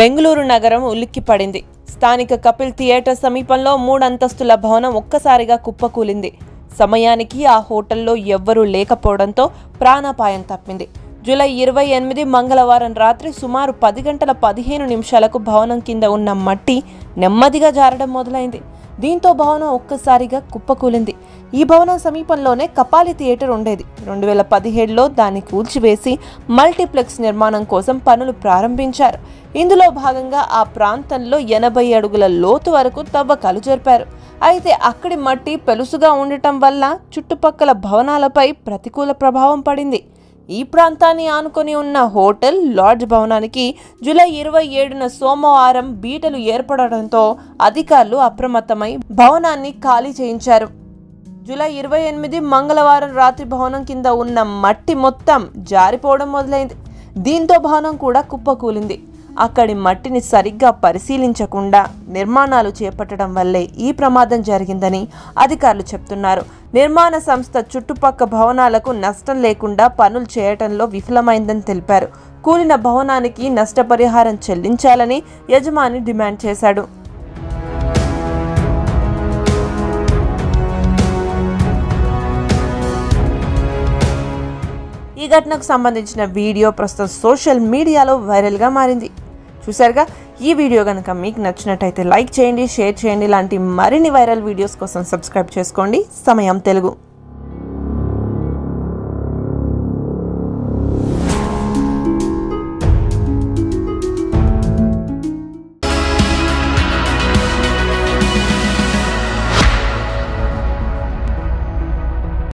బెంగళూరు నగరం ఉలిక్కిపడింది. స్థానిక కపిల్ థియేటర్ సమీపంలో 3 అంతస్తుల భవనం ఒక్కసారిగా కుప్పకూలింది. సమయానికి ఆ హోటల్లో ఎవ్వరూ లేకపోవడంతో ప్రాణాపాయం తప్పింది. జూలై 28 మంగళవారం రాత్రి సుమారు 10:15 భవనం కింద ఉన్న మట్టి నెమ్మదిగా జారడం మొదలైంది. దీంతో భవనం ఒక్కసారిగా కుప్పకూలింది. ఈ భవనం సమీపంలోనే కపాలి థియేటర్ ఉండేది. 2017లో దాన్ని కూల్చివేసి మల్టీప్లెక్స్ నిర్మాణం కోసం పనులు ప్రారంభించారు. ఇందులో భాగంగా ఆ ప్రాంతంలో 80 అడుగుల లోతు వరకు తవ్వకాలు జరిపారు. అయితే అక్కడి మట్టి పెలుసుగా ఉండటం వల్ల చుట్టుపక్కల భవనాలపై ప్రతికూల ప్రభావం పడింది. ఈ ప్రాంతాన్ని ఆనుకొని ఉన్న హోటల్, లాడ్జ్ భవనానికి జూలై 27న సోమవారం బీటలు ఏర్పడడంతో అధికారులు అప్రమత్తమై భవనాన్ని ఖాళీ చేయించారు. జూలై 28 మంగళవారం రాత్రి భవనం కింద ఉన్న మట్టి మొత్తం జారిపోవడం మొదలైంది. దీంతో భవనం కూడా కుప్పకూలింది. అక్కడి మట్టిని సరిగ్గా పరిశీలించకుండా నిర్మాణాలు చేపట్టడం వల్లే ఈ ప్రమాదం జరిగిందని అధికారులు చెప్తున్నారు. నిర్మాణ సంస్థ చుట్టుపక్క భవనాలకు నష్టం లేకుండా పనులు చేయటంలో విఫలమైందని తెలిపారు. కూలిన భవనానికి నష్టపరిహారం చెల్లించాలని యజమాని డిమాండ్ చేశాడు. ఈ ఘటనకు సంబంధించిన వీడియో ప్రస్తుతం సోషల్ మీడియాలో వైరల్గా మారింది. చూసారుగా, ఈ వీడియో కనుక మీకు నచ్చినట్టయితే లైక్ చేయండి, షేర్ చేయండి. ఇలాంటి మరిన్ని వైరల్ వీడియోస్ కోసం సబ్స్క్రైబ్ చేసుకోండి. సమయం తెలుగు.